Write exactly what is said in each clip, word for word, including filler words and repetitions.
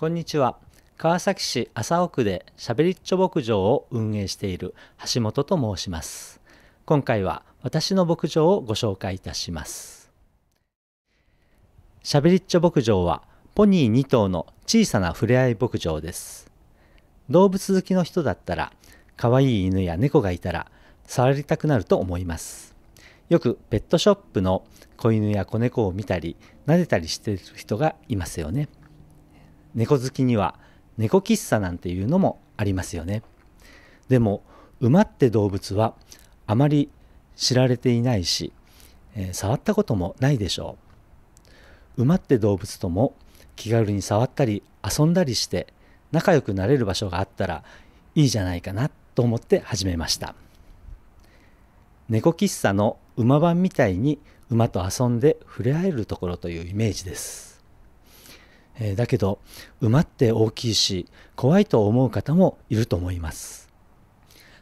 こんにちは。川崎市麻生区でしゃべりっちょ牧場を運営している橋本と申します。今回は私の牧場をご紹介いたします。しゃべりっちょ牧場はポニーにとうの小さなふれあい牧場です。動物好きの人だったら、可愛い犬や猫がいたら触りたくなると思います。よくペットショップの子犬や子猫を見たり、撫でたりしている人がいますよね。猫好きには猫喫茶なんていうのもありますよね。でも馬って動物はあまり知られていないし、えー、触ったこともないでしょう。馬って動物とも気軽に触ったり遊んだりして仲良くなれる場所があったらいいじゃないかなと思って始めました。猫喫茶の馬版みたいに馬と遊んで触れ合えるところというイメージです。だけど馬って大きいし怖いと思う方もいると思います。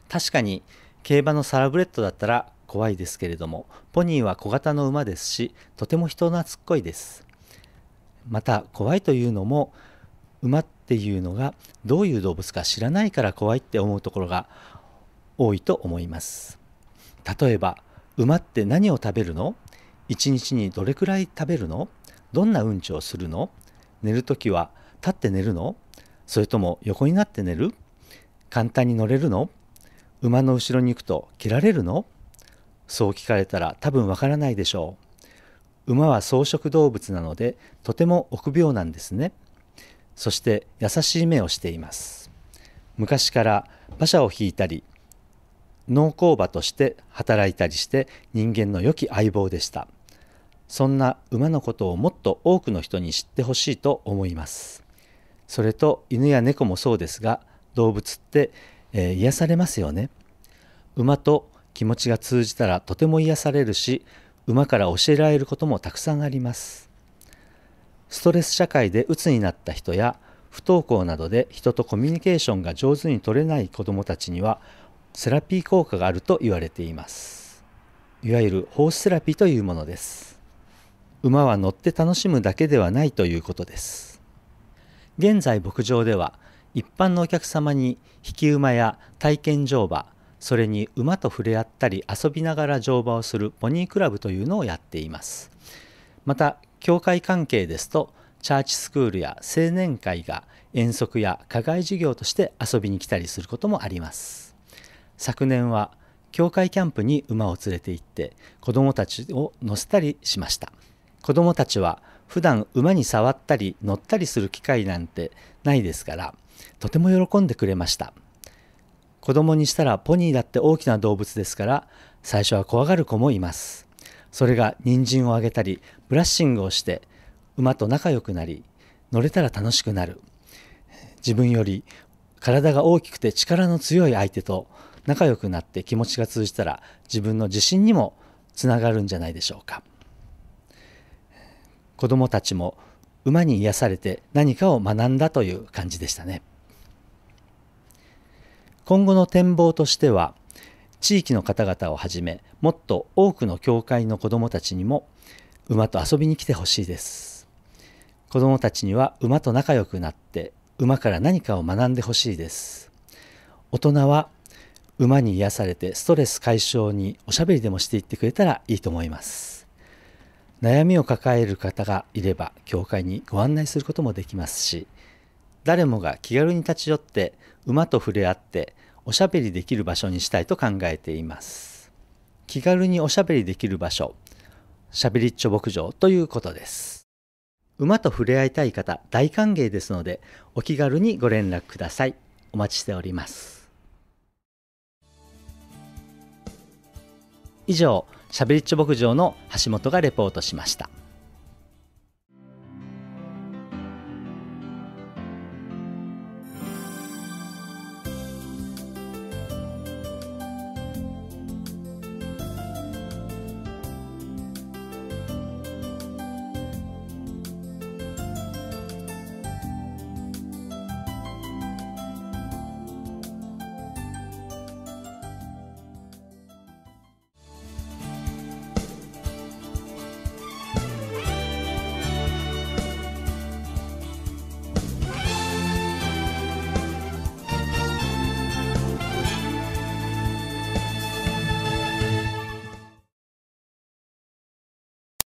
確かに競馬のサラブレッドだったら怖いですけれども、ポニーは小型の馬ですし、とても人懐っこいです。また怖いというのも、馬っていうのがどういう動物か知らないから怖いって思うところが多いと思います。例えば馬って何を食べるの、いちにちにどれくらい食べるの、どんなうんちをするの、寝るときは立って寝るの、それとも横になって寝る、簡単に乗れるの、馬の後ろに行くと切られるの、そう聞かれたら多分わからないでしょう。馬は草食動物なのでとても臆病なんですね。そして優しい目をしています。昔から馬車を引いたり農耕馬として働いたりして人間の良き相棒でした。そんな馬のことをもっと多くの人に知ってほしいと思います。それと犬や猫もそうですが、動物って、えー、癒されますよね。馬と気持ちが通じたらとても癒されるし、馬から教えられることもたくさんあります。ストレス社会で鬱になった人や、不登校などで人とコミュニケーションが上手に取れない子どもたちには、セラピー効果があると言われています。いわゆるホースセラピーというものです。馬は乗って楽しむだけではないということです。現在牧場では一般のお客様に引き馬や体験乗馬、それに馬と触れ合ったり遊びながら乗馬をするポニークラブというのをやっています。また教会関係ですとチャーチスクールや青年会が遠足や課外授業として遊びに来たりすることもあります。昨年は教会キャンプに馬を連れて行って子どもたちを乗せたりしました。子どもたちは普段馬に触ったり乗ったりする機会なんてないですから、とても喜んでくれました。子どもにしたらポニーだって大きな動物ですから、最初は怖がる子もいます。それが人参をあげたりブラッシングをして馬と仲良くなり、乗れたら楽しくなる、自分より体が大きくて力の強い相手と仲良くなって気持ちが通じたら、自分の自信にもつながるんじゃないでしょうか。子どもたちも馬に癒されて何かを学んだという感じでしたね。今後の展望としては、地域の方々をはじめもっと多くの教会の子どもたちにも馬と遊びに来てほしいです。子どもたちには馬と仲良くなって馬から何かを学んでほしいです。大人は馬に癒されてストレス解消におしゃべりでもしていってくれたらいいと思います。悩みを抱える方がいれば教会にご案内することもできますし、誰もが気軽に立ち寄って馬と触れ合っておしゃべりできる場所にしたいと考えています。気軽におしゃべりできる場所、しゃべりっちょ牧場ということです。馬と触れ合いたい方大歓迎ですので、お気軽にご連絡ください。お待ちしております。以上、しゃべりっちょ牧場の橋本がレポートしました。